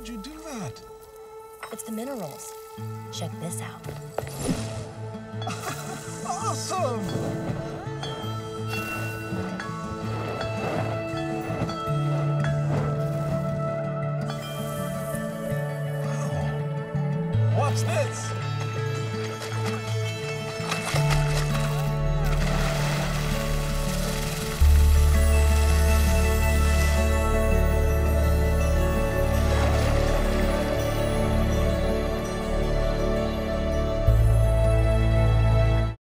would you do that? It's the minerals. Check this out. Awesome! What's this?